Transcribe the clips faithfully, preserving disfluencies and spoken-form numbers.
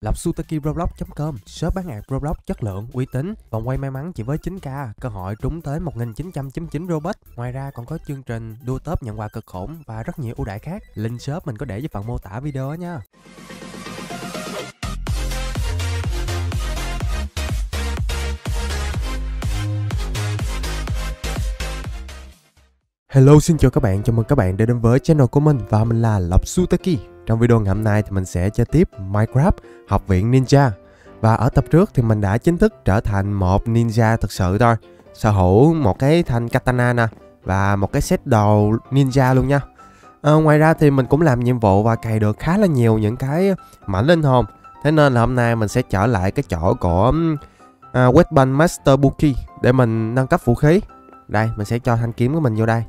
Lập Sutaki Roblox chấm com, shop bán hạt Roblox chất lượng, uy tín, vòng quay may mắn chỉ với chín k, cơ hội trúng tới một nghìn chín trăm chín mươi chín Robux. Ngoài ra còn có chương trình đua top nhận quà cực khủng và rất nhiều ưu đãi khác. Link shop mình có để dưới phần mô tả video nha. Hello, xin chào các bạn, chào mừng các bạn đã đến với channel của mình và mình là Lập Sutaki. Trong video ngày hôm nay thì mình sẽ chơi tiếp Minecraft Học viện Ninja. Và ở tập trước thì mình đã chính thức trở thành một ninja thực sự thôi, sở hữu một cái thanh katana nè và một cái set đồ ninja luôn nha. À, ngoài ra thì mình cũng làm nhiệm vụ và cày được khá là nhiều những cái mảnh linh hồn. Thế nên là hôm nay mình sẽ trở lại cái chỗ của uh, Webband Master Buki để mình nâng cấp vũ khí. Đây, mình sẽ cho thanh kiếm của mình vô đây.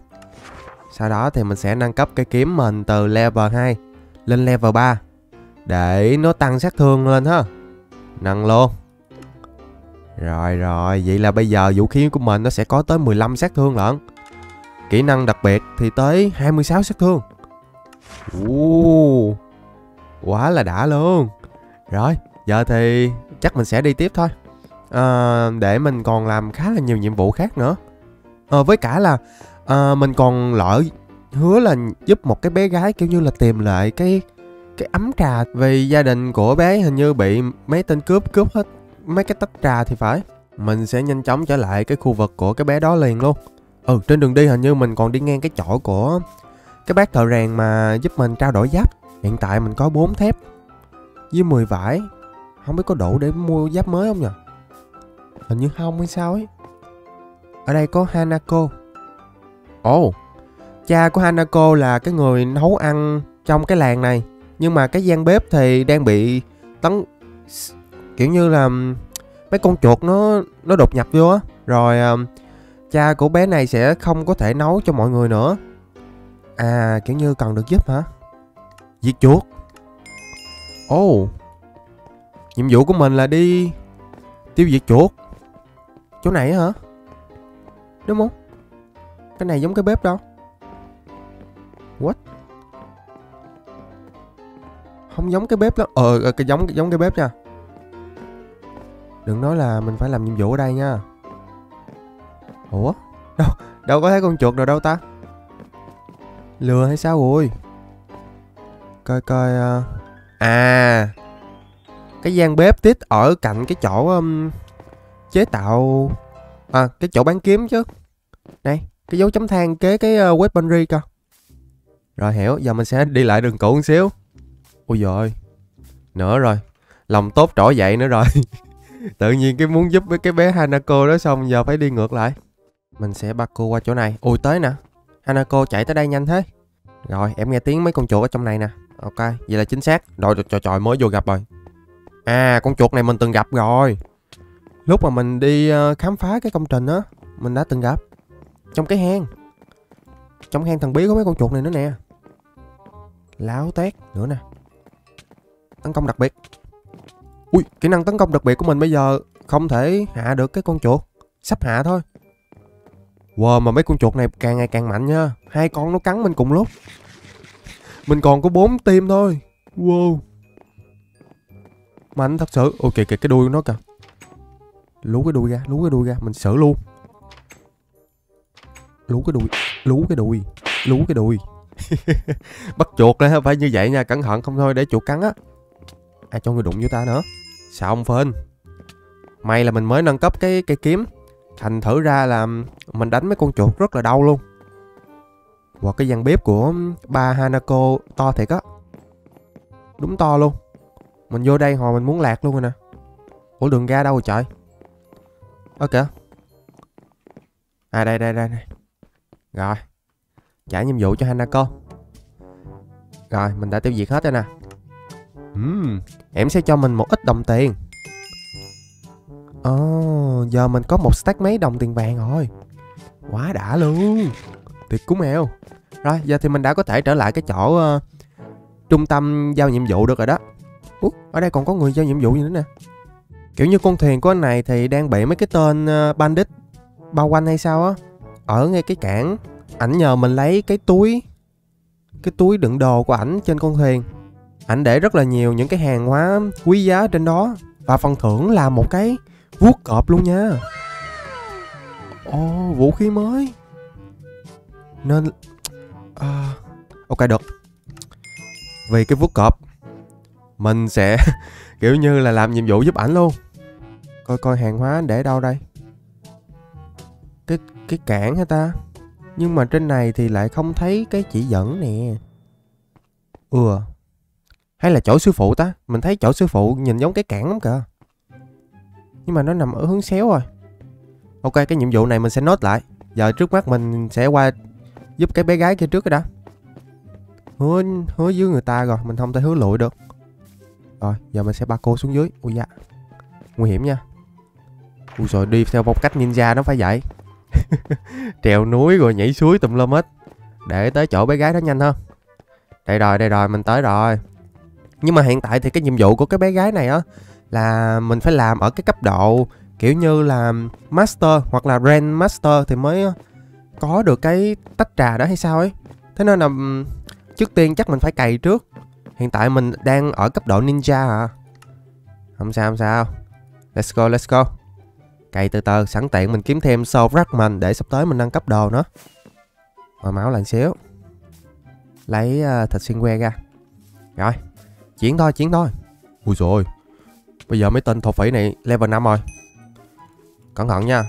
Sau đó thì mình sẽ nâng cấp cái kiếm mình từ level hai lên level ba để nó tăng sát thương lên ha. Nâng luôn. Rồi rồi, vậy là bây giờ vũ khí của mình nó sẽ có tới mười lăm sát thương lận. Kỹ năng đặc biệt thì tới hai mươi sáu sát thương. Ooh, quá là đã luôn. Rồi, giờ thì chắc mình sẽ đi tiếp thôi. À, để mình còn làm khá là nhiều nhiệm vụ khác nữa. À, với cả là à, mình còn lỡ hứa là giúp một cái bé gái kiểu như là tìm lại cái cái ấm trà, vì gia đình của bé hình như bị mấy tên cướp cướp hết mấy cái tách trà thì phải. Mình sẽ nhanh chóng trở lại cái khu vực của cái bé đó liền luôn. Ừ, trên đường đi hình như mình còn đi ngang cái chỗ của cái bác thợ rèn mà giúp mình trao đổi giáp. Hiện tại mình có bốn thép với mười vải. Không biết có đủ để mua giáp mới không nhỉ? Hình như không hay sao ấy. Ở đây có Hanako. Ồ, oh, cha của Hanako là cái người nấu ăn trong cái làng này. Nhưng mà cái gian bếp thì đang bị tấn... kiểu như là mấy con chuột nó nó đột nhập vô á. Rồi um, cha của bé này sẽ không có thể nấu cho mọi người nữa. À, kiểu như cần được giúp hả? Giết chuột. Ồ, oh, nhiệm vụ của mình là đi tiêu diệt chuột. Chỗ này hả? Đúng không? Cái này giống cái bếp đâu. What? Không giống cái bếp lắm. Ờ, cái giống giống cái bếp nha. Đừng nói là mình phải làm nhiệm vụ ở đây nha. Ủa? Đâu, đâu có thấy con chuột nào đâu ta? Lừa hay sao rồi? Coi coi. À, cái gian bếp tít ở cạnh cái chỗ um, chế tạo. À, cái chỗ bán kiếm chứ. Này, cái dấu chấm than kế cái uh, weaponry cơ. Rồi hiểu, giờ mình sẽ đi lại đường cũ một xíu. Ôi giời, nữa rồi, lòng tốt trỗi dậy nữa rồi. Tự nhiên cái muốn giúp với cái bé Hanako đó xong giờ phải đi ngược lại. Mình sẽ bắt cô qua chỗ này. Ui, tới nè, Hanako chạy tới đây nhanh thế. Rồi, em nghe tiếng mấy con chuột ở trong này nè. Ok, vậy là chính xác. Rồi, trời trời mới vô gặp rồi. À, con chuột này mình từng gặp rồi. Lúc mà mình đi khám phá cái công trình á, mình đã từng gặp. Trong cái hang. Trong hang thần bí có mấy con chuột này nữa nè. Láo tét nữa nè. Tấn công đặc biệt. Ui, kỹ năng tấn công đặc biệt của mình bây giờ không thể hạ được cái con chuột. Sắp hạ thôi. Wow, mà mấy con chuột này càng ngày càng mạnh nha. Hai con nó cắn mình cùng lúc. Mình còn có bốn tim thôi. Wow, mạnh thật sự. Ôi kìa kìa cái đuôi của nó kìa. Lú cái đuôi ra, lú cái đuôi ra, mình xử luôn. Lú cái đuôi, lú cái đuôi, lú cái đuôi. Bắt chuột đấy, phải như vậy nha, cẩn thận không thôi để chuột cắn á. Ai cho người đụng vô ta nữa. Sao ông phên. May là mình mới nâng cấp cái cây kiếm. Thành thử ra là mình đánh mấy con chuột rất là đau luôn. Wow, cái gian bếp của ba Hanako to thiệt á. Đúng to luôn. Mình vô đây hồi mình muốn lạc luôn rồi nè. Ủa đường ra đâu rồi trời. Ơ kìa. À đây đây đây này. Rồi, trả nhiệm vụ cho Hanako. Rồi, mình đã tiêu diệt hết rồi nè. uhm, Em sẽ cho mình một ít đồng tiền. Oh, giờ mình có một stack mấy đồng tiền vàng rồi. Quá đã luôn. Tuyệt cú mèo. Rồi, giờ thì mình đã có thể trở lại cái chỗ uh, trung tâm giao nhiệm vụ được rồi đó. uh, Ở đây còn có người giao nhiệm vụ gì nữa nè. Kiểu như con thuyền của anh này thì đang bị mấy cái tên uh, bandit bao quanh hay sao á. Ở ngay cái cảng, ảnh nhờ mình lấy cái túi. Cái túi đựng đồ của ảnh trên con thuyền. Ảnh để rất là nhiều những cái hàng hóa quý giá trên đó. Và phần thưởng là một cái vuốt cọp luôn nha. Ồ, oh, vũ khí mới. Nên à, ok được. Vì cái vuốt cọp mình sẽ kiểu như là làm nhiệm vụ giúp ảnh luôn. Coi coi hàng hóa để đâu đây. Cái cái cảng hả ta? Nhưng mà trên này thì lại không thấy cái chỉ dẫn nè. Ừ. Hay là chỗ sư phụ ta? Mình thấy chỗ sư phụ nhìn giống cái cảng lắm kìa. Nhưng mà nó nằm ở hướng xéo rồi. Ok, cái nhiệm vụ này mình sẽ nốt lại. Giờ trước mắt mình sẽ qua giúp cái bé gái kia trước cái đã. Hứa, hứa dưới người ta rồi. Mình không thể hứa lụi được. Rồi, giờ mình sẽ ba cô xuống dưới. Ui da, nguy hiểm nha. Ui rồi đi theo phong cách ninja nó phải vậy. Trèo núi rồi nhảy suối tùm lum hết. Để tới chỗ bé gái đó nhanh hơn. Đây rồi, đây rồi, mình tới rồi. Nhưng mà hiện tại thì cái nhiệm vụ của cái bé gái này á là mình phải làm ở cái cấp độ kiểu như là Master hoặc là Grand Master thì mới có được cái tách trà đó hay sao ấy. Thế nên là trước tiên chắc mình phải cày trước. Hiện tại mình đang ở cấp độ Ninja hả? Không sao, không sao. Let's go, let's go. Cày từ từ, sẵn tiện mình kiếm thêm Soul Fragment để sắp tới mình nâng cấp đồ nữa. Rồi máu lại xíu. Lấy uh, thịt xuyên que ra. Rồi, chuyển thôi, chuyển thôi. Ui rồi, bây giờ mấy tên thổ phỉ này level năm rồi. Cẩn thận nha.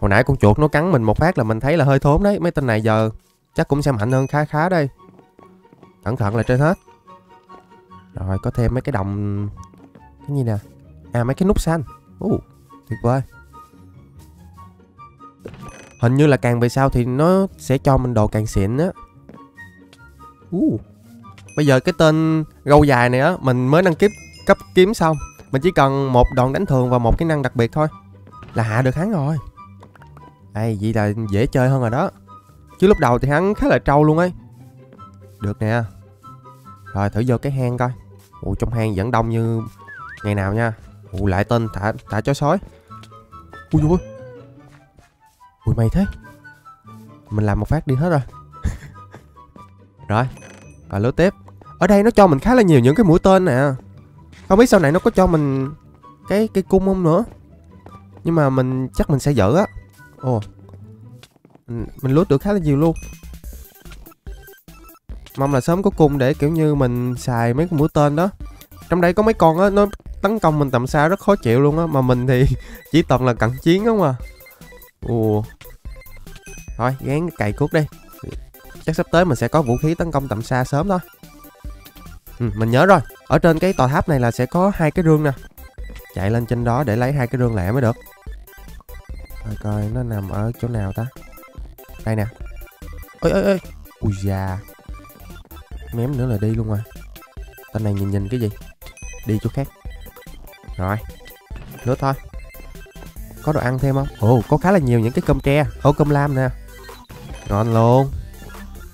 Hồi nãy con chuột nó cắn mình một phát là mình thấy là hơi thốn đấy. Mấy tên này giờ chắc cũng sẽ mạnh hơn khá khá đây. Cẩn thận là trên hết. Rồi có thêm mấy cái đồng. Cái gì nè. À mấy cái nút xanh. uh, Tuyệt vời. Hình như là càng về sau thì nó sẽ cho mình đồ càng xịn á. uh. Bây giờ cái tên gâu dài này á, mình mới nâng cấp cấp kiếm xong. Mình chỉ cần một đòn đánh thường và một cái năng đặc biệt thôi là hạ được hắn rồi. Ê, vậy là dễ chơi hơn rồi đó. Chứ lúc đầu thì hắn khá là trâu luôn ấy. Được nè. Rồi thử vô cái hang coi. Ủa trong hang vẫn đông như ngày nào nha. Ủa lại tên thả thả chó sói. Ui ui. Ui mày thế. Mình làm một phát đi hết rồi. Rồi. Rồi lướt tiếp. Ở đây nó cho mình khá là nhiều những cái mũi tên nè. Không biết sau này nó có cho mình cái cái cung không nữa. Nhưng mà mình chắc mình sẽ giữ á. Ồ. Mình, mình lướt được khá là nhiều luôn. Mong là sớm có cung để kiểu như mình xài mấy cái mũi tên đó. Trong đây có mấy con á, nó tấn công mình tầm xa rất khó chịu luôn á. Mà mình thì chỉ toàn là cận chiến không à. Ồ. Thôi gán cày cuốc đi. Chắc sắp tới mình sẽ có vũ khí tấn công tầm xa sớm thôi. Ừ, mình nhớ rồi. Ở trên cái tòa tháp này là sẽ có hai cái rương nè. Chạy lên trên đó để lấy hai cái rương lẻ mới được. Coi coi nó nằm ở chỗ nào ta. Đây nè. Ôi ôi ôi. Ui da. Mém nữa là đi luôn rồi. Tên này nhìn nhìn cái gì. Đi chỗ khác. Rồi. Nữa thôi. Có đồ ăn thêm không? Ồ, có khá là nhiều những cái cơm tre. Ồ, cơm lam nè. Ngon luôn.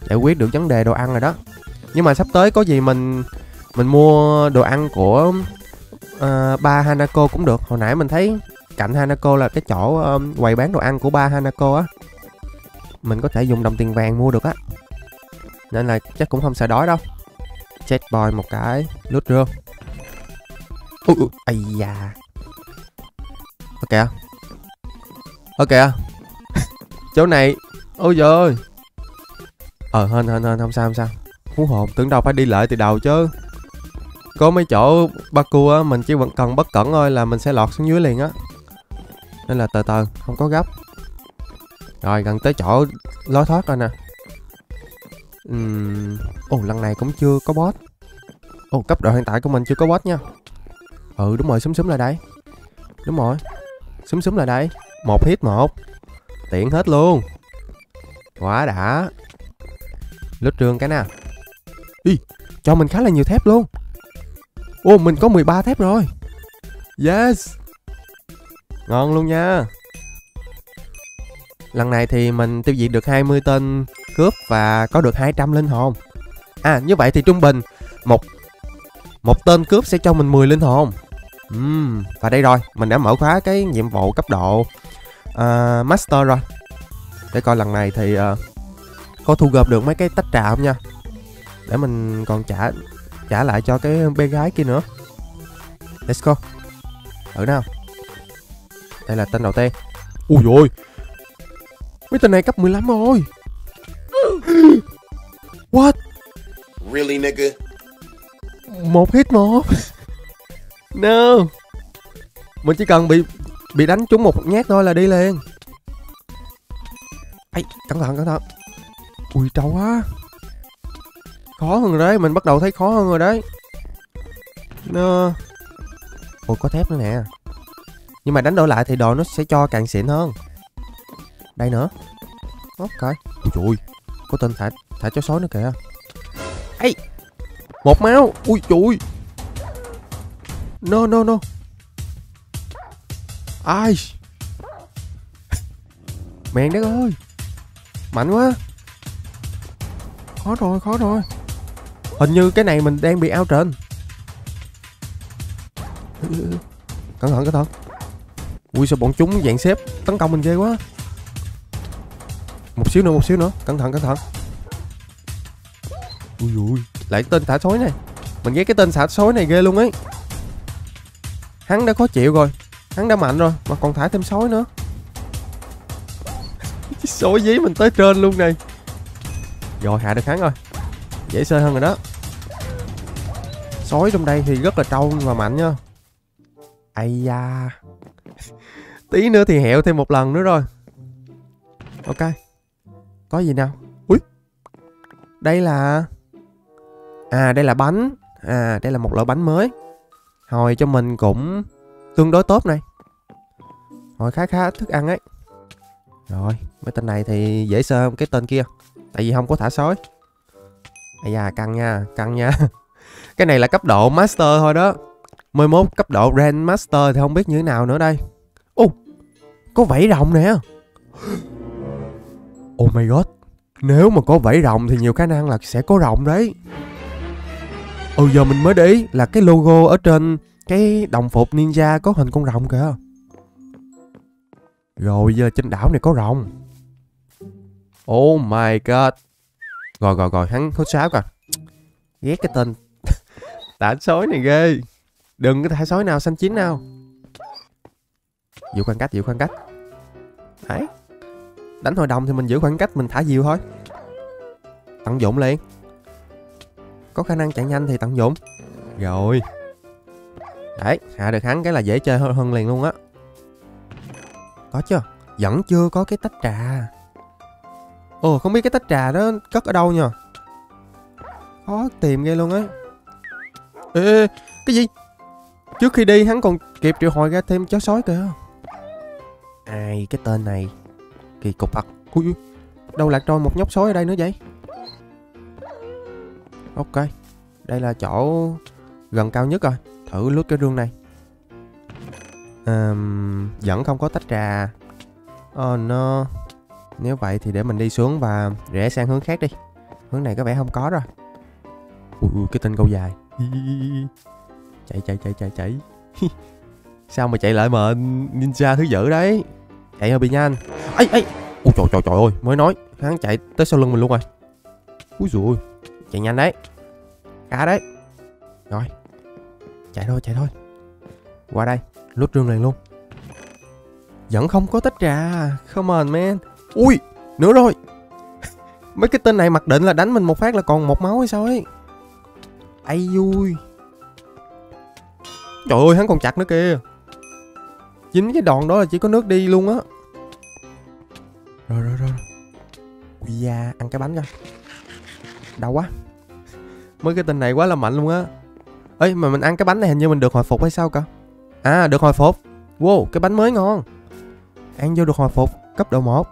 Giải quyết được vấn đề đồ ăn rồi đó. Nhưng mà sắp tới có gì mình Mình mua đồ ăn của uh, ba Hanako cũng được. Hồi nãy mình thấy cạnh Hanako là cái chỗ um, quầy bán đồ ăn của ba Hanako á. Mình có thể dùng đồng tiền vàng mua được á. Nên là chắc cũng không sợ đói đâu. Chết boy một cái. Lút rương. Ui ui. Ây da. Ok kìa. Ok kìa. Chỗ này. Ôi giời ơi. Ờ hên hên hên. Không sao không sao. Hú hồn. Tưởng đâu phải đi lại từ đầu chứ. Có mấy chỗ Baku á, mình chỉ vẫn cần bất cẩn thôi là mình sẽ lọt xuống dưới liền á. Nên là từ từ. Không có gấp. Rồi gần tới chỗ lối thoát rồi nè. Ồ uhm. oh, lần này cũng chưa có boss. Ồ oh, cấp độ hiện tại của mình chưa có boss nha. Ừ đúng rồi, xúm xúm lại đây. Đúng rồi. Xúm xúm lại đây. Một hit một. Tiện hết luôn. Quá đã. Lướt trường cái nè. Ý, cho mình khá là nhiều thép luôn. Ô oh, mình có mười ba thép rồi. Yes. Ngon luôn nha. Lần này thì mình tiêu diệt được hai mươi tên cướp và có được hai trăm linh hồn. À như vậy thì trung bình Một một tên cướp sẽ cho mình mười linh hồn. uhm, Và đây rồi. Mình đã mở khóa cái nhiệm vụ cấp độ uh, Master rồi. Để coi lần này thì uh, có thu gom được mấy cái tách trà không nha. Để mình còn trả trả lại cho cái bé gái kia nữa. Let's go. Ở nào? Đây là tên đầu tiên. Ui dồi, mấy tên này cấp mười lăm rồi. What? Really nigga? Một hit một. No. Mình chỉ cần bị bị đánh trúng một nhát thôi là đi liền. Ây, cẩn thận, cẩn thận. Ui trâu quá. Khó hơn rồi đấy, mình bắt đầu thấy khó hơn rồi đấy. No. Ôi có thép nữa nè. Nhưng mà đánh đổi lại thì đồ nó sẽ cho càng xịn hơn. Đây nữa. Ok. Ui trời ơi, có tên thả, thả chó sói nữa kìa. Ây, một máu. Ui trời ơi. No no no. Ai mẹ đất ơi, mạnh quá. Khó rồi, khó rồi. Hình như cái này mình đang bị ao trên. Cẩn thận, cẩn thận. Ui sao bọn chúng dạng xếp tấn công mình ghê quá. Một xíu nữa, một xíu nữa. Cẩn thận, cẩn thận. Ui ui, lại tên thả sói này. Mình ghét cái tên thả sói này ghê luôn ấy. Hắn đã khó chịu rồi, hắn đã mạnh rồi mà còn thả thêm sói nữa. Sói dí mình tới trên luôn này. Rồi hạ được hắn rồi, dễ sơ hơn rồi đó. Sói trong đây thì rất là trâu và mạnh nha. Ây da, tí nữa thì hẹo thêm một lần nữa rồi. Ok, có gì nào? Ui, đây là à đây là bánh. À đây là một loại bánh mới. Hồi cho mình cũng tương đối tốt này. Hồi khá khá thức ăn ấy. Rồi, mấy tên này thì dễ sơ hơn cái tên kia, tại vì không có thả sói. Ây da, căng nha, căng nha. Cái này là cấp độ Master thôi đó. mười một cấp độ Grand Master thì không biết như thế nào nữa đây. Ô, uh, có vảy rồng nè. Oh my god, nếu mà có vảy rồng thì nhiều khả năng là sẽ có rồng đấy. Ừ giờ mình mới để ý là cái logo ở trên cái đồng phục ninja có hình con rồng kìa. Rồi giờ trên đảo này có rồng. Oh my god. Rồi rồi rồi, hắn hút sáo kìa. Ghét cái tên thả sói này ghê. Đừng cái thả sói nào xanh chín nào. Giữ khoảng cách, giữ khoảng cách. Đấy. Đánh hội đồng thì mình giữ khoảng cách, mình thả diều thôi. Tận dụng liền. Có khả năng chạy nhanh thì tận dụng. Rồi. Đấy, hạ được hắn cái là dễ chơi hơn liền luôn á. Có chưa? Vẫn chưa có cái tách trà. Ồ, không biết cái tách trà đó cất ở đâu nha. Khó tìm ghê luôn á. Ê, cái gì? Trước khi đi hắn còn kịp triệu hồi ra thêm chó sói kìa. Ai, cái tên này kỳ cục thật. Ui, đâu lạc trôi một nhóc sói ở đây nữa vậy? Ok, đây là chỗ gần cao nhất rồi. Thử lướt cái rương này. Um, vẫn không có tách trà. Oh no. Nếu vậy thì để mình đi xuống và rẽ sang hướng khác đi. Hướng này có vẻ không có rồi. Ui, ui cái tên câu dài. Chạy chạy chạy chạy chạy. Sao mà chạy lại mà ninja thứ dữ đấy. Chạy hơi bị nhanh. Ây ây. Ui trời trời trời ơi, mới nói hắn chạy tới sau lưng mình luôn rồi. Úi dồi, chạy nhanh đấy. Cá đấy. Rồi. Chạy thôi, chạy thôi. Qua đây, lút rương này luôn. Vẫn không có tách trà. Come on man. Ui, nữa rồi. Mấy cái tên này mặc định là đánh mình một phát là còn một máu hay sao ấy. Ây ui. Trời ơi, hắn còn chặt nữa kìa. Chính cái đoạn đó là chỉ có nước đi luôn á. Rồi rồi rồi. Ui da, ăn cái bánh coi. Đau quá. Mấy cái tên này quá là mạnh luôn á. Ê mà mình ăn cái bánh này hình như mình được hồi phục hay sao cả. À được hồi phục. Wow, cái bánh mới ngon. Ăn vô được hồi phục cấp độ một.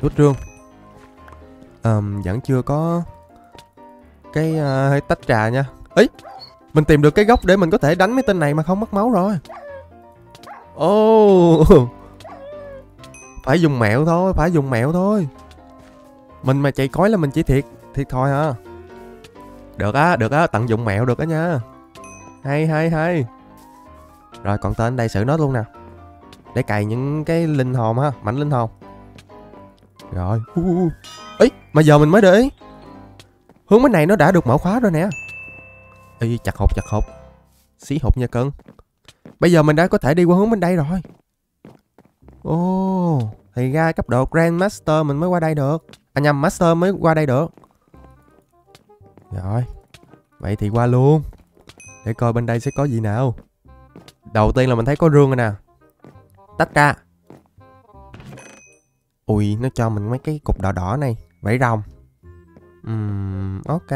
Rút rương. um, Vẫn chưa có cái uh, tách trà nha. Ý, mình tìm được cái góc để mình có thể đánh mấy tên này mà không mất máu rồi. Oh. Phải dùng mẹo thôi, phải dùng mẹo thôi. Mình mà chạy cói là mình chỉ thiệt thiệt thôi hả. Được á, được á, tận dụng mẹo được á nha. Hay hay hay. Rồi còn tên đây xử nốt luôn nè. Để cày những cái linh hồn ha, mảnh linh hồn. Rồi. Ý, mà giờ mình mới để ý. Hướng bên này nó đã được mở khóa rồi nè. Ê, chặt hộp, chặt hộp. Xí hộp nha cưng. Bây giờ mình đã có thể đi qua hướng bên đây rồi. Ồ, oh, thì ra cấp độ Grand Master mình mới qua đây được. À nhầm, Master mới qua đây được. Rồi, vậy thì qua luôn. Để coi bên đây sẽ có gì nào. Đầu tiên là mình thấy có rương rồi nè. Tách ra. Ui, nó cho mình mấy cái cục đỏ đỏ này. Vảy rồng. uhm, Ok.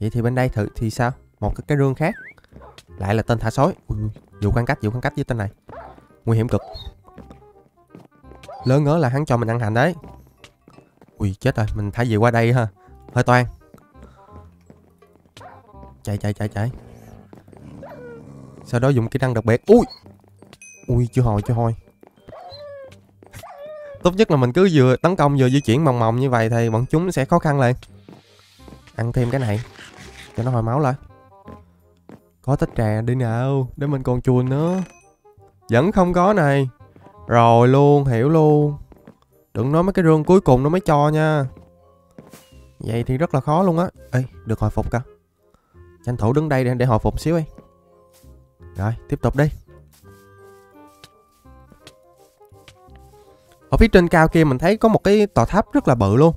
Vậy thì bên đây thử thì sao? Một cái, cái rương khác. Lại là tên thả sói. Ui, dù khoảng cách, dù khoảng cách với tên này. Nguy hiểm cực. Lớn ngớ là hắn cho mình ăn hành đấy. Ui, chết rồi. Mình thả gì qua đây ha. Hơi toan. Chạy, chạy, chạy, chạy. Sau đó dùng kỹ năng đặc biệt. Ui. Ui, chưa hồi, chưa hồi. Tốt nhất là mình cứ vừa tấn công vừa di chuyển mòng mòng như vậy thì bọn chúng sẽ khó khăn lên. Ăn thêm cái này cho nó hồi máu lại. Có tách trà đi nào, để mình còn chuồn nữa. Vẫn không có này. Rồi luôn, hiểu luôn. Đừng nói mấy cái rương cuối cùng nó mới cho nha. Vậy thì rất là khó luôn á. Ê, được hồi phục cả. Tranh thủ đứng đây để, để hồi phục xíu đi. Rồi, tiếp tục đi. Ở phía trên cao kia mình thấy có một cái tòa tháp rất là bự luôn.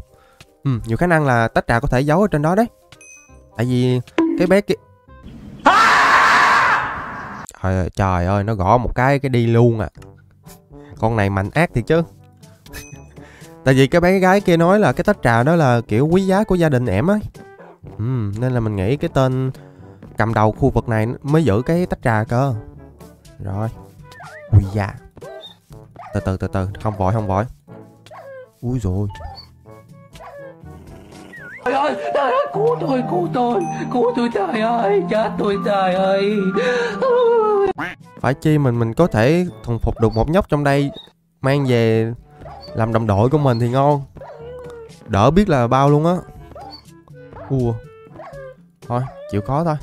Ừ, nhiều khả năng là tách trà có thể giấu ở trên đó đấy. Tại vì cái bé kia... À! Trời ơi, trời ơi, nó gõ một cái cái đi luôn à. Con này mạnh ác thiệt chứ. Tại vì cái bé gái kia nói là cái tách trà đó là kiểu quý giá của gia đình ẻm ấy. Ừ, nên là mình nghĩ cái tên cầm đầu khu vực này mới giữ cái tách trà cơ. Rồi. Ui da. Từ từ từ từ, không vội không vội. Úi rồi. Trời ơi, trời ơi, cứu tôi, cứu tôi, cứu tôi trời ơi, chết tôi trời ơi. Phải chi mình mình có thể thuần phục được một nhóc trong đây mang về làm đồng đội của mình thì ngon. Đỡ biết là bao luôn á. Ua. Thôi, chịu khó thôi.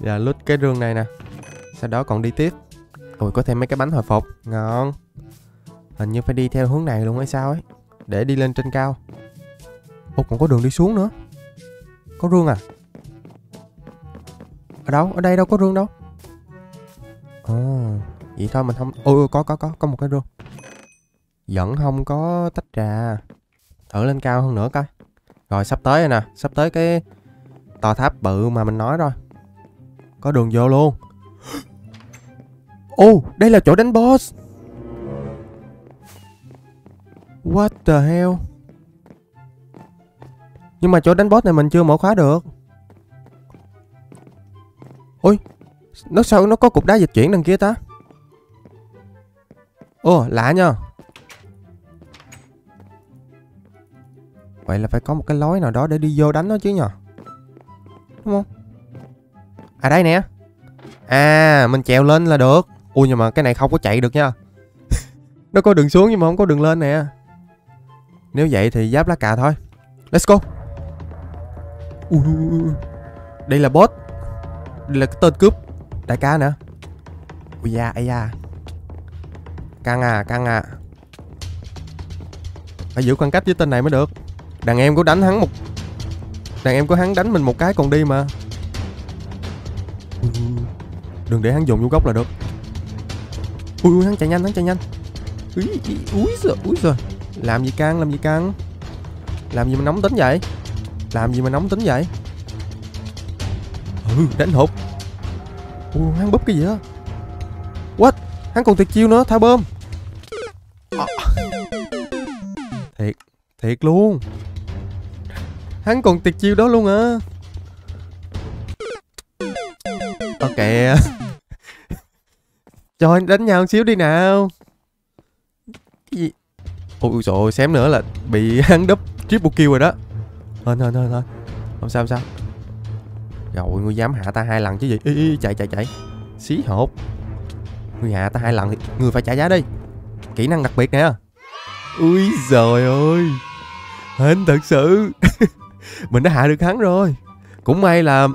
Giờ lút cái rương này nè. Sau đó còn đi tiếp. Ôi, có thêm mấy cái bánh hồi phục. Ngon. Hình như phải đi theo hướng này luôn hay sao ấy. Để đi lên trên cao. Ồ, còn có đường đi xuống nữa. Có rương à? Ở đâu? Ở đây đâu có rương đâu. À, vậy thôi mình không... Ôi, có, có, có. Có một cái rương. Vẫn không có tách trà. Thử lên cao hơn nữa coi. Rồi, sắp tới rồi nè. Sắp tới cái tòa tháp bự mà mình nói rồi. Có đường vô luôn. Ô, oh, đây là chỗ đánh boss. What the hell. Nhưng mà chỗ đánh boss này mình chưa mở khóa được. Ôi, nó sao nó có cục đá dịch chuyển đằng kia ta. Ồ, oh, lạ nha. Vậy là phải có một cái lối nào đó để đi vô đánh nó chứ nhờ. Đúng không? À đây nè. À, mình trèo lên là được. Ui, nhưng mà cái này không có chạy được nha. Nó có đường xuống nhưng mà không có đường lên nè. Nếu vậy thì giáp lá cà thôi. Let's go. Ui, đây là boss. Đây là cái tên cướp. Đại ca nè. Ui da, ai da. Căng à, căng à. Phải giữ khoảng cách với tên này mới được. Đàn em của đánh hắn một Đàn em của hắn đánh mình một cái còn đi mà. Ui, đừng để hắn dùng vô góc là được. Ui, ui, hắn chạy nhanh, hắn chạy nhanh. Úi, úi giời, úi giời. Làm gì căng, làm gì căng. Làm gì mà nóng tính vậy. Làm gì mà nóng tính vậy. Ừ, đánh hụt. Ui, hắn búp cái gì đó. What, hắn còn tuyệt chiêu nữa, thả bơm à. Thiệt, thiệt luôn. Hắn còn tuyệt chiêu đó luôn à. Ok. Cho anh đánh nhau một xíu đi nào. Cái gì? Ôi trời ơi, xém nữa là bị hắn đúp triple kill rồi đó. Thôi thôi thôi thôi. Không sao không sao. Rồi, ngươi dám hạ ta hai lần chứ gì? Ý, ý, chạy chạy chạy. Xí hộp. Ngươi hạ ta hai lần thì ngươi phải trả giá đi. Kỹ năng đặc biệt nè. Úi giời ơi. Hên thật sự. Mình đã hạ được hắn rồi. Cũng may là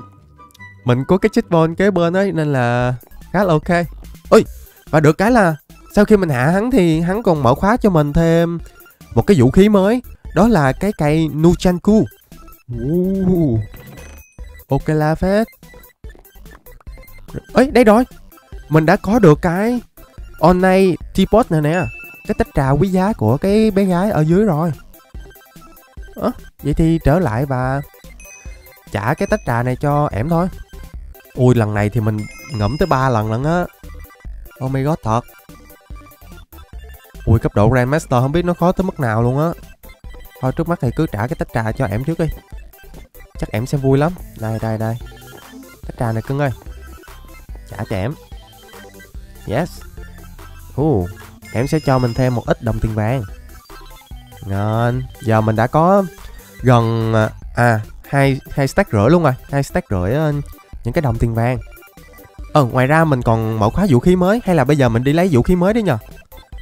mình có cái checkpoint kế bên ấy nên là khá là ok. Ôi, và được cái là sau khi mình hạ hắn thì hắn còn mở khóa cho mình thêm một cái vũ khí mới, đó là cái cây Nuchanku. Ok la phết. Ấy đây rồi, mình đã có được cái online teapot này nè, cái tách trà quý giá của cái bé gái ở dưới rồi. À, vậy thì trở lại và trả cái tách trà này cho ẻm thôi. Ui lần này thì mình ngẫm tới ba lần lận á. Oh my god thật. Ui cấp độ Grandmaster không biết nó khó tới mức nào luôn á. Thôi trước mắt thì cứ trả cái tách trà cho ẻm trước đi, chắc ẻm sẽ vui lắm. Đây đây đây, tách trà này cưng ơi, trả cho ẻm. Yes. Uh, ẻm sẽ cho mình thêm một ít đồng tiền vàng. Ngon. Giờ mình đã có gần à hai hai stack rưỡi luôn rồi, hai stack rưỡi những cái đồng tiền vàng. Ờ ngoài ra mình còn mở khóa vũ khí mới, hay là bây giờ mình đi lấy vũ khí mới đi nhờ,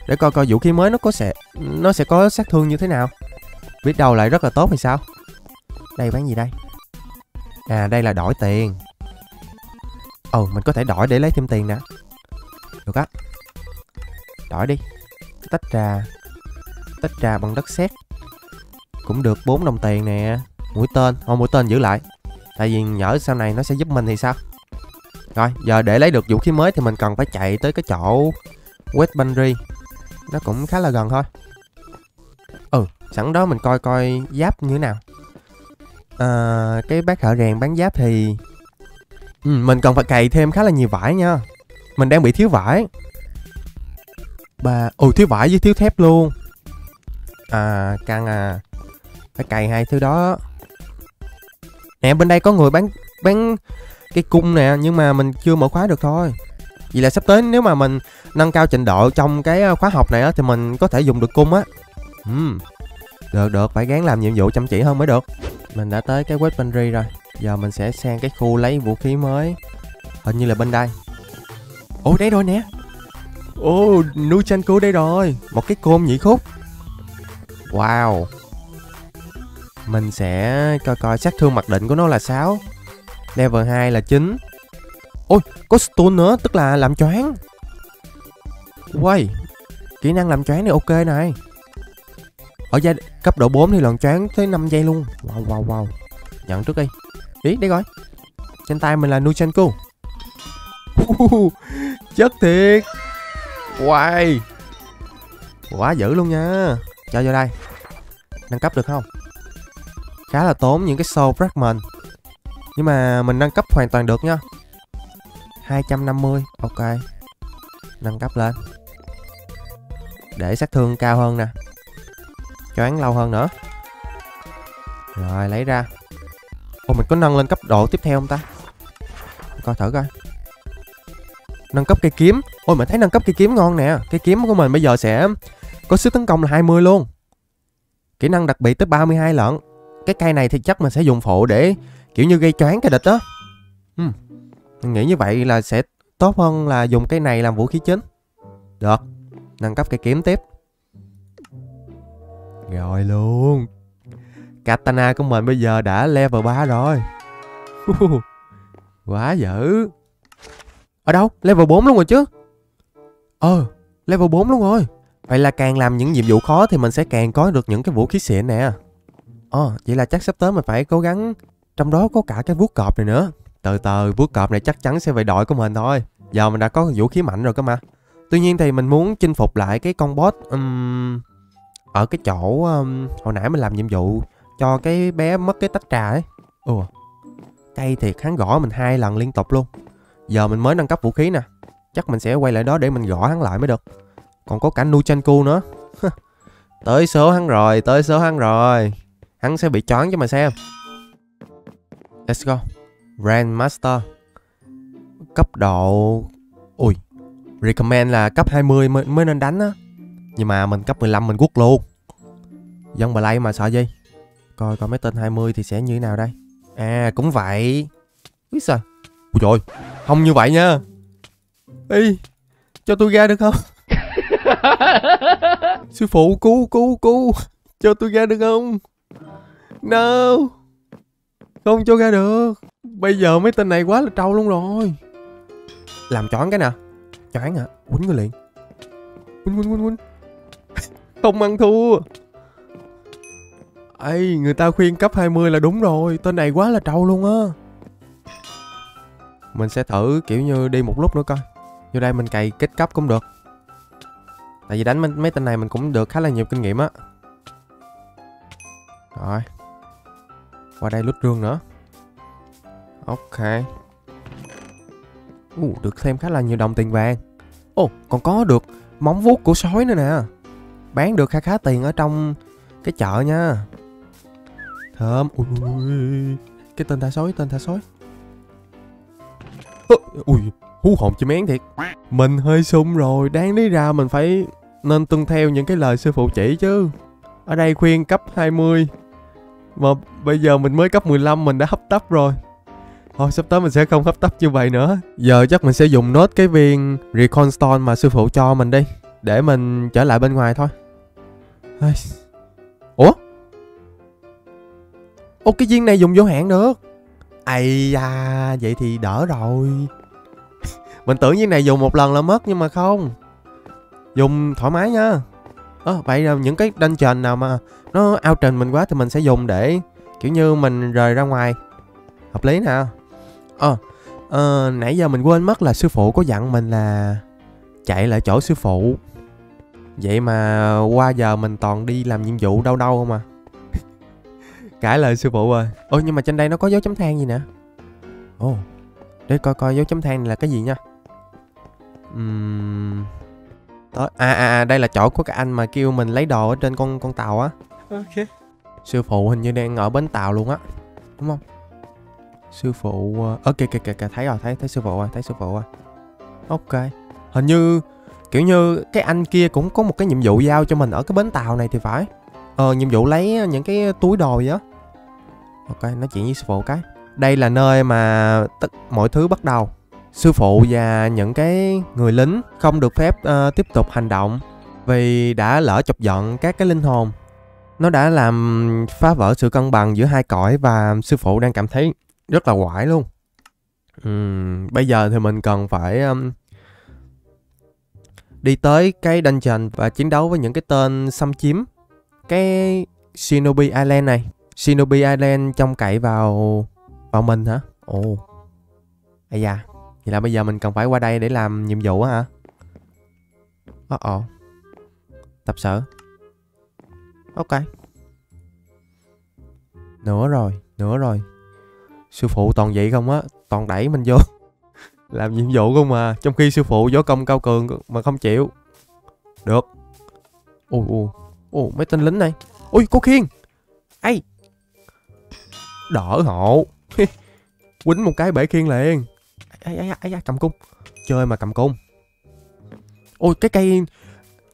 để coi coi vũ khí mới nó có sẽ nó sẽ có sát thương như thế nào, biết đâu lại rất là tốt hay sao. Đây bán gì đây? À đây là đổi tiền. Ờ mình có thể đổi để lấy thêm tiền nè. Được á, đổi đi. Tách trà, tách trà bằng đất sét cũng được bốn đồng tiền nè. Mũi tên, không mũi tên giữ lại, tại vì nhỡ sau này nó sẽ giúp mình thì sao. Rồi giờ để lấy được vũ khí mới thì mình cần phải chạy tới cái chỗ Webband, nó cũng khá là gần thôi. Ừ sẵn đó mình coi coi giáp như thế nào. À, cái bác thợ rèn bán giáp thì ừ, mình cần phải cày thêm khá là nhiều vải nha, mình đang bị thiếu vải. Bà ừ thiếu vải với thiếu thép luôn. À căng à, phải cày hai thứ đó nè. Bên đây có người bán bán cái cung nè, nhưng mà mình chưa mở khóa được thôi. Vậy là sắp tới nếu mà mình nâng cao trình độ trong cái khóa học này á, thì mình có thể dùng được cung á. Ừ. Được được, phải gắng làm nhiệm vụ chăm chỉ hơn mới được. Mình đã tới cái weaponry rồi, giờ mình sẽ sang cái khu lấy vũ khí mới, hình như là bên đây. Ồ đây rồi nè. Ồ Nuchanku đây rồi, một cái côn nhị khúc. Wow. Mình sẽ coi coi sát thương mặc định của nó là sáu, level hai là chín. Ôi có stun nữa, tức là làm choáng. Quay kỹ năng làm choáng này ok này. Ở giai cấp độ bốn thì lần choáng tới năm giây luôn. Wow wow wow. Nhận trước đi. Ý đấy rồi, trên tay mình là Nuchanku. Uh, chất thiệt. Wow, quá dữ luôn nha. Cho vô đây. Nâng cấp được không? Khá là tốn những cái soul fragment, nhưng mà mình nâng cấp hoàn toàn được nha. Hai trăm năm mươi. Ok, nâng cấp lên để sát thương cao hơn nè, choáng lâu hơn nữa. Rồi lấy ra. Ồ mình có nâng lên cấp độ tiếp theo không ta? Coi thử coi. Nâng cấp cây kiếm. Ôi mình thấy nâng cấp cây kiếm ngon nè. Cây kiếm của mình bây giờ sẽ có sức tấn công là hai mươi luôn, kỹ năng đặc biệt tới ba mươi hai lận. Cái cây này thì chắc mình sẽ dùng phụ để kiểu như gây choáng cái địch đó. Ừ. Mình nghĩ như vậy là sẽ tốt hơn là dùng cái này làm vũ khí chính. Được, nâng cấp cây kiếm tiếp. Rồi luôn. Katana của mình bây giờ đã level ba rồi. Uh, quá dữ. Ở đâu? Level bốn luôn rồi chứ. Ờ, level bốn luôn rồi. Vậy là càng làm những nhiệm vụ khó thì mình sẽ càng có được những cái vũ khí xịn nè. Ờ, à, vậy là chắc sắp tới mình phải cố gắng. Trong đó có cả cái vuốt cọp này nữa. Từ từ, vuốt cọp này chắc chắn sẽ về đội của mình thôi. Giờ mình đã có vũ khí mạnh rồi cơ mà. Tuy nhiên thì mình muốn chinh phục lại cái con boss um, ở cái chỗ um, hồi nãy mình làm nhiệm vụ cho cái bé mất cái tách trà ấy. Ừ, cay thiệt, hắn gõ mình hai lần liên tục luôn. Giờ mình mới nâng cấp vũ khí nè, chắc mình sẽ quay lại đó để mình gõ hắn lại mới được. Còn có cả Nuchanku nữa. Tới số hắn rồi, tới số hắn rồi. Hắn sẽ bị choáng cho mà xem. Let's go. Grandmaster. Cấp độ... Ui, recommend là cấp hai mươi mới, mới nên đánh á. Nhưng mà mình cấp mười lăm mình quất luôn. Dân bà lay mà sợ gì. Coi coi mấy tên hai mươi thì sẽ như thế nào đây. À cũng vậy. Úi sao. Ui trời, không như vậy nha. Ê, cho tôi ra được không? Sư phụ cứu cứu cứu, cho tôi ra được không? No, không cho ra được. Bây giờ mấy tên này quá là trâu luôn rồi. Làm choáng cái nè. Choáng hả? Quýnh người liền. Quýnh quýnh quýnh quýnh. Không ăn thua. Ê, người ta khuyên cấp hai mươi là đúng rồi. Tên này quá là trâu luôn á. Mình sẽ thử kiểu như đi một lúc nữa coi. Vô đây mình cày kết cấp cũng được. Tại vì đánh mấy tên này mình cũng được khá là nhiều kinh nghiệm á. Rồi. Qua đây lút rương nữa. Ok. Uh, được thêm khá là nhiều đồng tiền vàng. Ồ, oh, còn có được móng vuốt của sói nữa nè. Bán được khá khá tiền ở trong cái chợ nha. Thơm. Ui, cái tên thả sói, tên thả sói. Ui, hú hồn chim én thiệt. Mình hơi sung rồi, đáng lý ra mình phải nên tuân theo những cái lời sư phụ chỉ chứ. Ở đây khuyên cấp hai mươi. Mà bây giờ mình mới cấp mười lăm, mình đã hấp tấp rồi. Thôi sắp tới mình sẽ không hấp tấp như vậy nữa. Giờ chắc mình sẽ dùng nốt cái viên Recon Stone mà sư phụ cho mình đi. Để mình trở lại bên ngoài thôi. Ủa? Ủa cái viên này dùng vô hạn được. Ây da, vậy thì đỡ rồi. Mình tưởng viên này dùng một lần là mất nhưng mà không. Dùng thoải mái nha. À, vậy là những cái dungeon nào mà nó out trình mình quá thì mình sẽ dùng để kiểu như mình rời ra ngoài. Hợp lý nè. Ờ, à, à, nãy giờ mình quên mất là sư phụ có dặn mình là chạy lại chỗ sư phụ. Vậy mà qua giờ mình toàn đi làm nhiệm vụ đâu đâu không à. Cãi lời sư phụ ơi. Ôi nhưng mà trên đây nó có dấu chấm than gì nè. Ồ, để coi coi dấu chấm than này là cái gì nha. Uhm... Đó. À, à à đây là chỗ của cái anh mà kêu mình lấy đồ ở trên con con tàu á. Ok. Sư phụ hình như đang ở bến tàu luôn á, đúng không? Sư phụ... Ơ kìa kìa kìa, thấy rồi, thấy thấy sư phụ rồi, thấy sư phụ rồi. Ok. Hình như kiểu như cái anh kia cũng có một cái nhiệm vụ giao cho mình ở cái bến tàu này thì phải. Ờ, nhiệm vụ lấy những cái túi đồ vậy á. Ok, nói chuyện với sư phụ cái. Đây là nơi mà tất mọi thứ bắt đầu. Sư phụ và những cái người lính không được phép uh, tiếp tục hành động vì đã lỡ chọc giận các cái linh hồn. Nó đã làm phá vỡ sự cân bằng giữa hai cõi và sư phụ đang cảm thấy rất là quải luôn. uhm, Bây giờ thì mình cần phải um, đi tới cái dungeon và chiến đấu với những cái tên xâm chiếm cái Shinobi Island này. Shinobi Island trông cậy vào vào mình hả? Ồ, ây da. Vậy là bây giờ mình cần phải qua đây để làm nhiệm vụ á hả? Ồ oh, ồ oh. Tập sở. Ok. Nữa rồi, nữa rồi. Sư phụ toàn vậy không á? Toàn đẩy mình vô làm nhiệm vụ không mà. Trong khi sư phụ võ công cao cường mà không chịu. Được. Ồ ồ ồ, mấy tên lính này. Ui, có khiên. Ây, đỡ hộ. Quýnh một cái bể khiên liền. Ây da, ây da, cầm cung. Chơi mà cầm cung. Ôi cái cây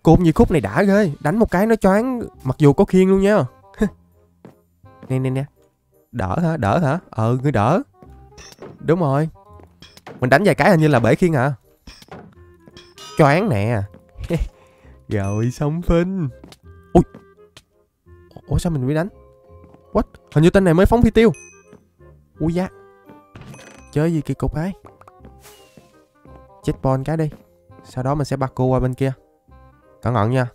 cụm gì khúc này đã ghê. Đánh một cái nó choáng. Mặc dù có khiên luôn nha. Nè nè nè. Đỡ hả, đỡ hả? Ừ, người đỡ. Đúng rồi. Mình đánh vài cái hình như là bể khiên hả? Choáng nè. Rồi xong phinh. Ui. Ủa sao mình bị đánh? What? Hình như tên này mới phóng phi tiêu. Ui da. Chơi gì kỳ cục ấy. Chết bon cái đi. Sau đó mình sẽ bắt cô qua bên kia. Cẩn thận nha.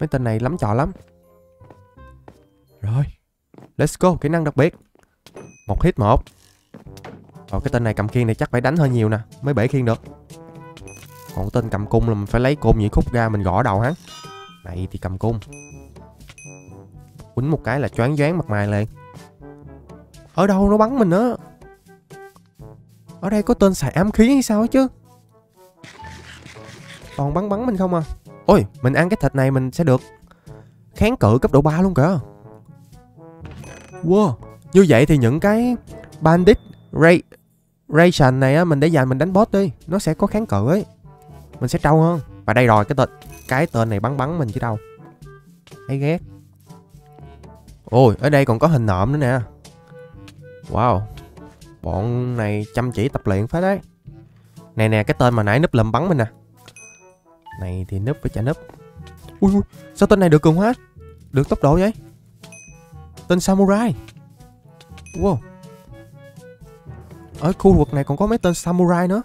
Mấy tên này lắm trò lắm. Rồi. Let's go. Kỹ năng đặc biệt. Một hit một. Rồi cái tên này cầm khiên này chắc phải đánh hơi nhiều nè mới bể khiên được. Còn tên cầm cung là mình phải lấy côn nhị khúc ra mình gõ đầu hắn. Này thì cầm cung. Quýnh một cái là choáng váng mặt mày liền. Ở đâu nó bắn mình nữa. Ở đây có tên xài ám khí hay sao chứ. Toàn bắn bắn mình không à. Ôi, mình ăn cái thịt này mình sẽ được kháng cự cấp độ ba luôn kìa. Wow. Như vậy thì những cái bandit ray ration này á, mình để dành mình đánh boss đi. Nó sẽ có kháng cự ấy. Mình sẽ trâu hơn. Và đây rồi, cái tên cái tên này bắn bắn mình chứ đâu. Thấy ghét. Ôi, ở đây còn có hình nộm nữa nè. Wow. Bọn này chăm chỉ tập luyện phết đấy. Này nè, cái tên mà nãy núp lùm bắn mình nè. Này thì núp với chả núp. Ui ui, sao tên này được cường hóa? Được tốc độ vậy? Tên Samurai. Wow. Ở khu vực này còn có mấy tên Samurai nữa.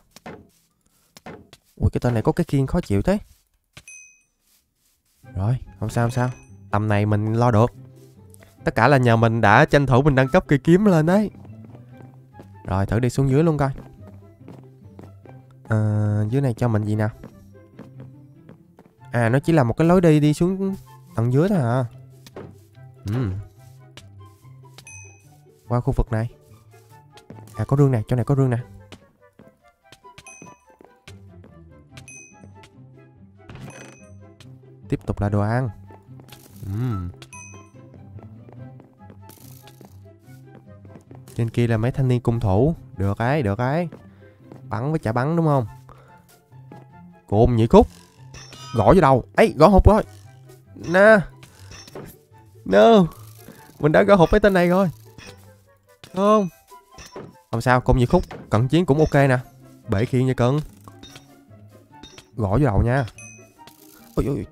Ui, cái tên này có cái khiên khó chịu thế. Rồi, không sao không sao. Tầm này mình lo được. Tất cả là nhờ mình đã tranh thủ mình nâng cấp cây kiếm lên đấy. Rồi thử đi xuống dưới luôn coi. À, dưới này cho mình gì nào? À, nó chỉ là một cái lối đi đi xuống tầng dưới thôi hả? Ừ. Qua khu vực này. À, có rương nè, chỗ này có rương nè. Tiếp tục là đồ ăn. Ừ. Trên kia là mấy thanh niên cung thủ. Được ấy, được ấy. Bắn với chả bắn đúng không? Cồn nhị khúc. Gõ vô đầu. Ấy, gõ hụt rồi. Nè. No. Mình đã gõ hụt cái tên này rồi. Không. Không sao, cồn nhị khúc. Cận chiến cũng ok nè. Bể khiên nha cưng. Gõ vô đầu nha. Ôi, ôi.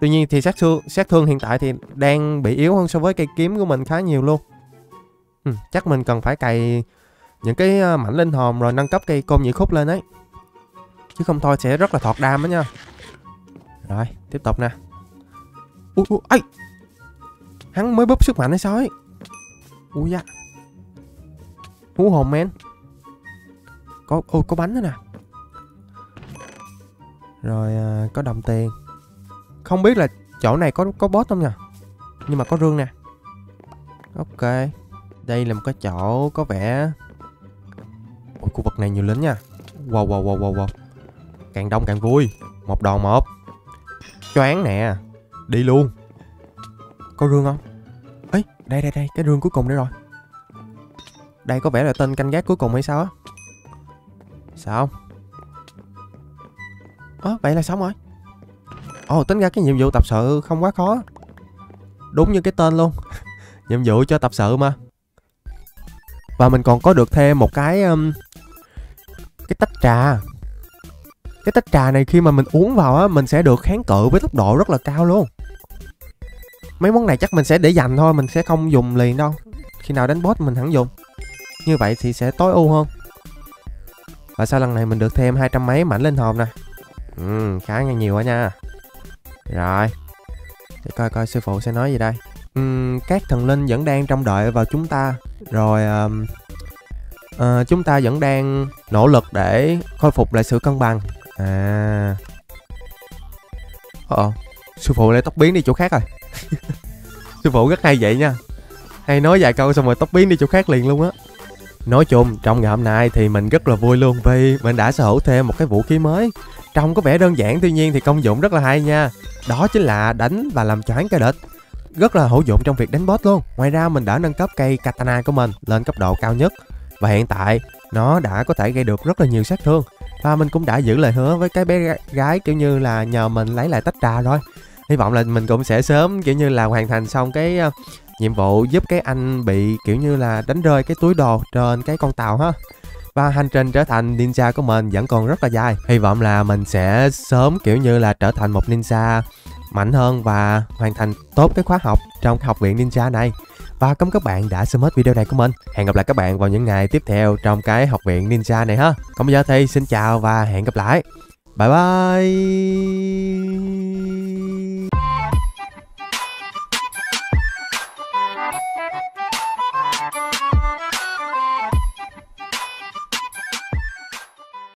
Tuy nhiên thì sát thương, sát thương hiện tại thì đang bị yếu hơn so với cây kiếm của mình khá nhiều luôn. Ừ, chắc mình cần phải cày những cái mảnh linh hồn rồi nâng cấp cây côn nhị khúc lên ấy. Chứ không thôi sẽ rất là thọt đam đó nha. Rồi, tiếp tục nè. Ui, ui, ấy. Hắn mới búp sức mạnh hay sao ấy. Ui da. Hú hồn men. Có, ôi, có bánh nữa nè. Rồi à, có đồng tiền. Không biết là chỗ này có có boss không nhỉ? Nhưng mà có rương nè. Ok. Đây là một cái chỗ có vẻ. Ôi, khu vực này nhiều lính nha. Wow wow wow wow wow. Càng đông càng vui. Một đòn một. Choáng nè. Đi luôn. Có rương không? Ấy, đây đây đây, cái rương cuối cùng đây rồi. Đây có vẻ là tên canh gác cuối cùng hay sao á? Sao? Ờ, à, vậy là xong rồi. Ồ, tính ra cái nhiệm vụ tập sự không quá khó. Đúng như cái tên luôn. Nhiệm vụ cho tập sự mà. Và mình còn có được thêm một cái um, cái tách trà. Cái tách trà này khi mà mình uống vào á, mình sẽ được kháng cự với tốc độ rất là cao luôn. Mấy món này chắc mình sẽ để dành thôi, mình sẽ không dùng liền đâu. Khi nào đánh boss mình hẳn dùng. Như vậy thì sẽ tối ưu hơn. Và sau lần này mình được thêm hai trăm mấy mảnh linh hồn nè. Ừ, khá là nhiều quá nha. Rồi, để coi coi sư phụ sẽ nói gì đây. uhm, Các thần linh vẫn đang trông đợi vào chúng ta. Rồi um, uh, chúng ta vẫn đang nỗ lực để khôi phục lại sự cân bằng. À, Ờ, sư phụ lại tóc biến đi chỗ khác rồi. Sư phụ rất hay vậy nha. Hay nói vài câu xong rồi tóc biến đi chỗ khác liền luôn á. Nói chung trong ngày hôm nay thì mình rất là vui luôn, vì mình đã sở hữu thêm một cái vũ khí mới. Trông có vẻ đơn giản, tuy nhiên thì công dụng rất là hay nha. Đó chính là đánh và làm choáng kẻ địch. Rất là hữu dụng trong việc đánh boss luôn. Ngoài ra mình đã nâng cấp cây katana của mình lên cấp độ cao nhất. Và hiện tại nó đã có thể gây được rất là nhiều sát thương. Và mình cũng đã giữ lời hứa với cái bé gái kiểu như là nhờ mình lấy lại tách trà rồi. Hy vọng là mình cũng sẽ sớm kiểu như là hoàn thành xong cái uh, nhiệm vụ giúp cái anh bị kiểu như là đánh rơi cái túi đồ trên cái con tàu ha. Và hành trình trở thành ninja của mình vẫn còn rất là dài. Hy vọng là mình sẽ sớm kiểu như là trở thành một ninja mạnh hơn và hoàn thành tốt cái khóa học trong học viện ninja này. Và cảm ơn các bạn đã xem hết video này của mình. Hẹn gặp lại các bạn vào những ngày tiếp theo trong cái học viện ninja này ha. Còn bây giờ thì xin chào và hẹn gặp lại. Bye bye.